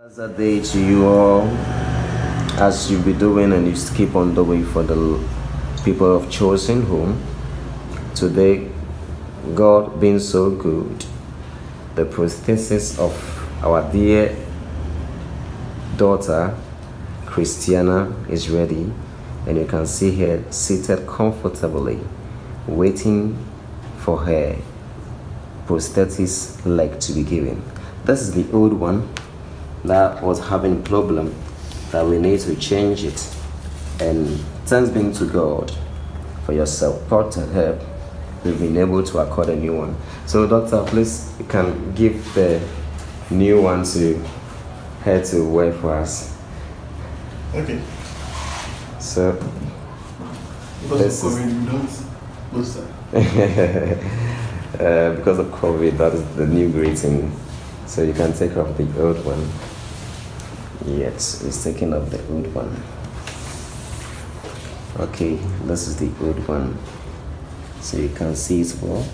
Pleasant day to you all, as you be doing and you keep on doing for the people of chosen home. Today, God being so good, the prosthesis of our dear daughter Christiana is ready, and you can see her seated comfortably waiting for her prosthesis leg to be given. This is the old one that was having problem that we need to change it, and thanks being to God for your support and help, we've been able to accord a new one. So doctor, please, you can give the new one to her to wear for us. Okay. So because of COVID, we don't lose that. Because of COVID, that is the new greeting. So you can take off the old one. Yes, it's taking off the old one. Okay, this is the old one. So you can see it well.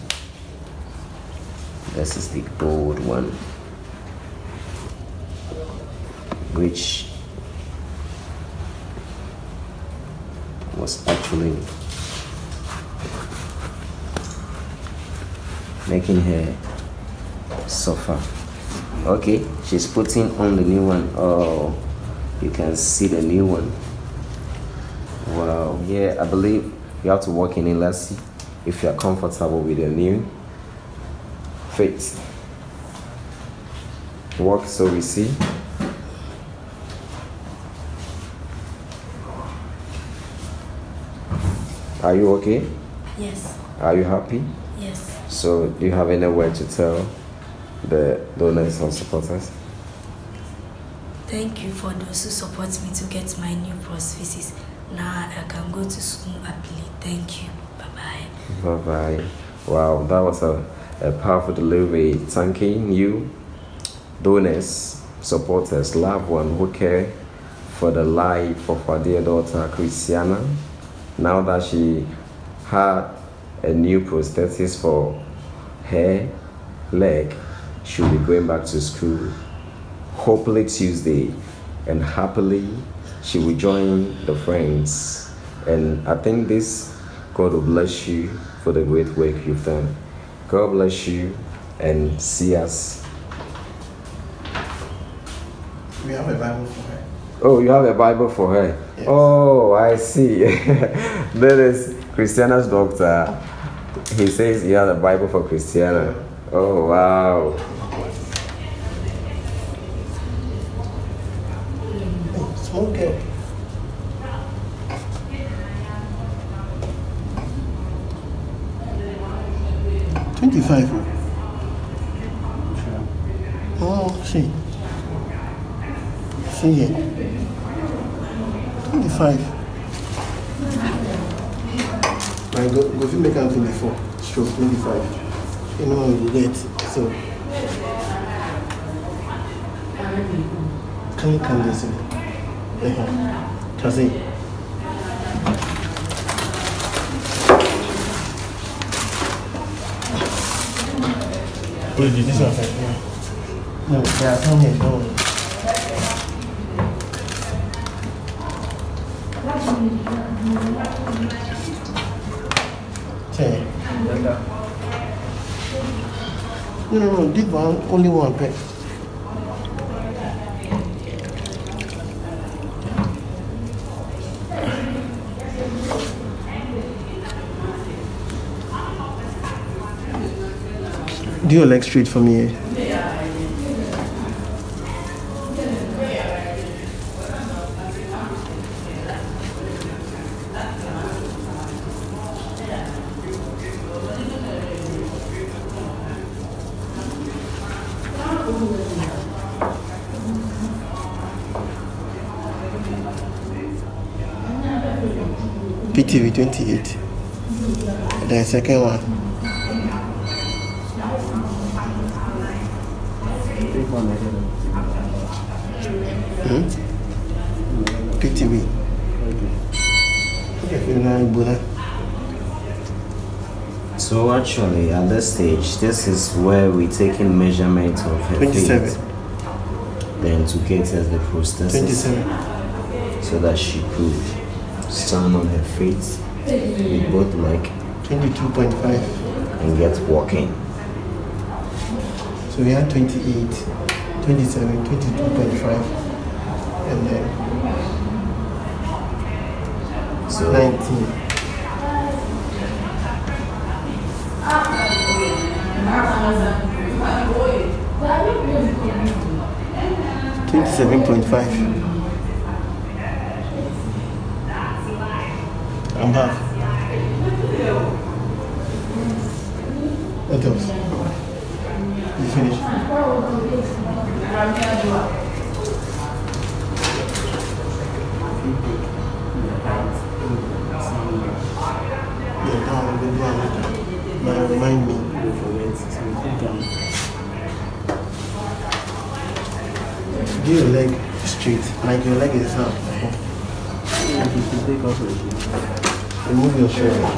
This is the old one, which was actually making her suffer. Okay, she's putting on the new one. Oh, you can see the new one. Wow. Yeah, I believe you have to walk in it. Let's see if you're comfortable with the new fit. Walk so we see. Are you okay? Yes. Are you happy? Yes. So do you have any word to tell the donors and supporters? Thank you for those who support me to get my new prosthesis. Now I can go to school happily. Thank you. Bye-bye. Bye-bye. Wow, that was a powerful delivery. Thanking you, donors, supporters, loved ones who care for the life of our dear daughter Christiana. Now that she had a new prosthesis for her leg, she'll be going back to school, hopefully Tuesday, and happily she will join the friends. And I think this, God will bless you for the great work you've done. God bless you, and see us. We have a Bible for her. Oh, you have a Bible for her? Yes. Oh, I see. That is Christiana's doctor. He says he has a Bible for Christiana. Oh, wow. Okay. Oh, see. See here. 25. My God, go you make out 24. Stroke 25. You know how you get. So can you come this in? Please, this one. No, there are some here. No. Say. No, this one, only one pair. Do your leg straight for me. PTV 28. And then second one. PTV. So actually at this stage, this is where we're taking measurement of her feet. then to get as the priestess, so that she could stand on her feet with both legs 22.5 and get walking. So we had 28, 27, 22.5 and then so 19. $7.5. I'm half. What else? You finished? Yeah, remind me. Give your leg straight, like your leg is up. Remove your shoulder.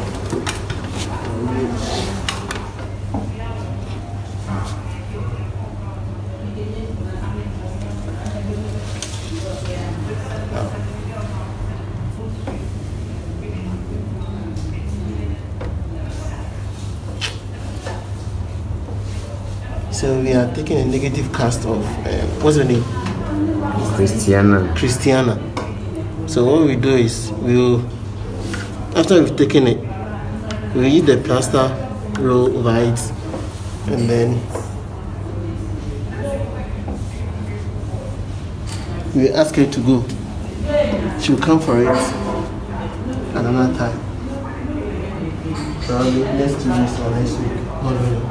So we are taking a negative cast of, what's her name? Christiana. So what we do is, we'll, after we've taken it, we'll use the plaster, roll over it, and then we ask her to go. She'll come for it another time. Probably next 2 weeks or next week. God willing.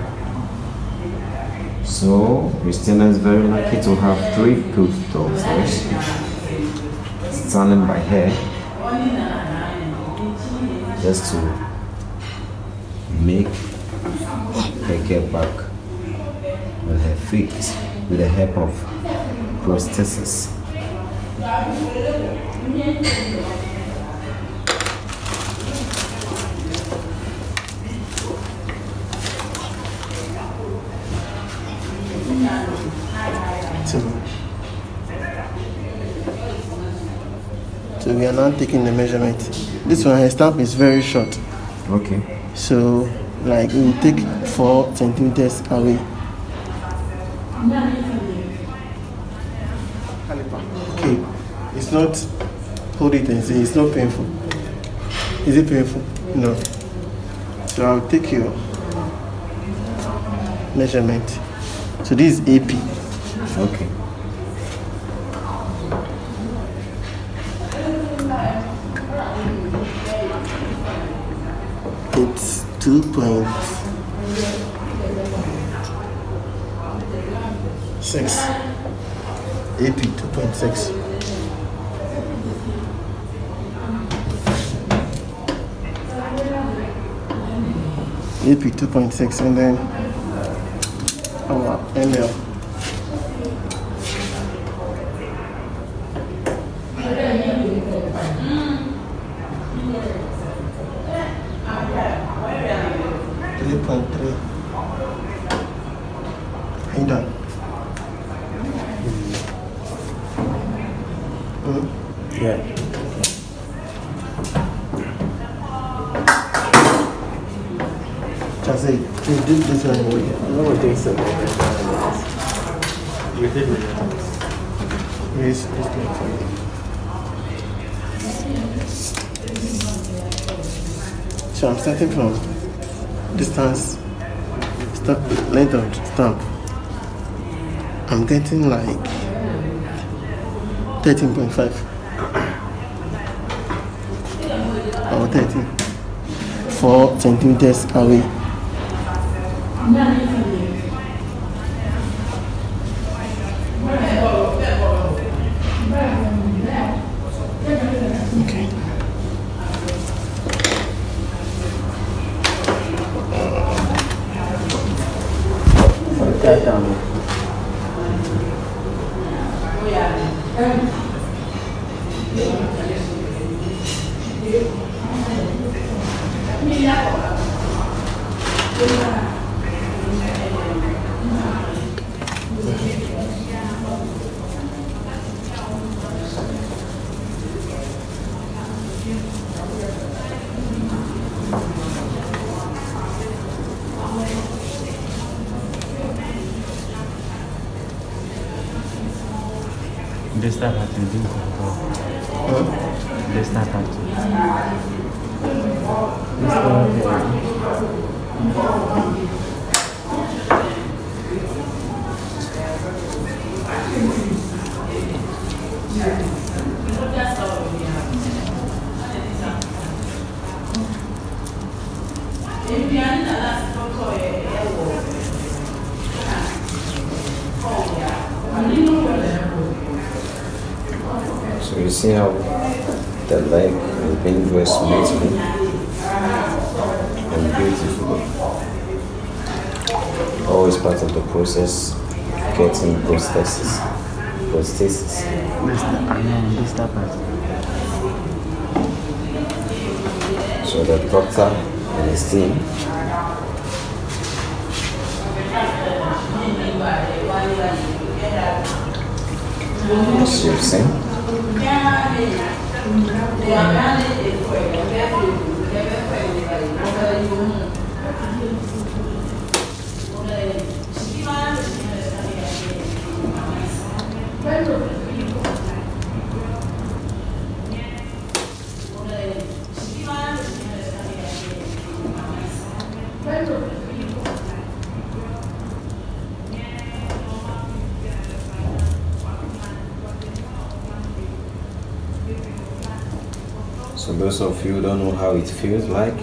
So, Christiana is very lucky to have three good daughters standing by her just to make her get back on her feet with the help of prosthesis. So we are now taking the measurement. This one, her stump is very short. Okay. So, like, we will take 4 centimeters away. Okay. It's not, hold it and say, it's not painful. Is it painful? No. So I'll take your measurement. So this is AP. Okay. It's 2.6. AP 2.6. AP 2.6 and then our ML. So I'm starting from distance, length of stamp. I'm getting like 13.5 or 13. 4 centimeters away. They start at the gym. They start at the So you see how the leg is being very smoothly and beautifully. Always part of the process of getting prosthesis. So the doctor and his team is So those of you who don't know how it feels like,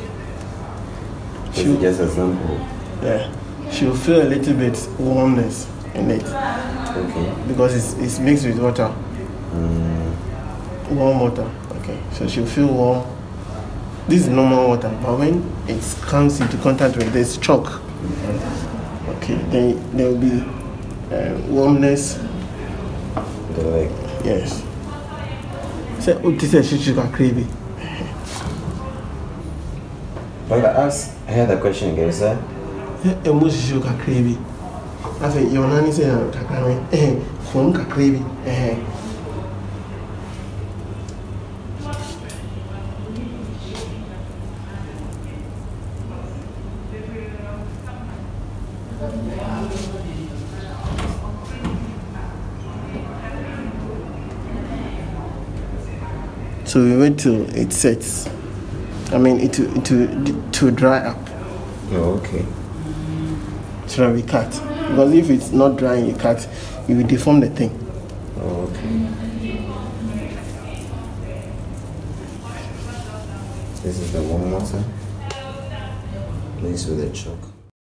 this is just an example. Yeah, she'll feel a little bit warmness in it. Okay. Because it's mixed with water. Warm water. Okay. So she'll feel warm. This is normal water, but when it comes into contact with this chalk, okay, then there will be warmness. The leg. Yes. So this is she got craving. But I had a question again, sir. I think your nanny said, So we wait till it sets. I mean, it to dry up. Oh, okay. So that we cut. Because if it's not dry and you cut, you will deform the thing. Oh, okay. This is the warm water. Place with the chalk.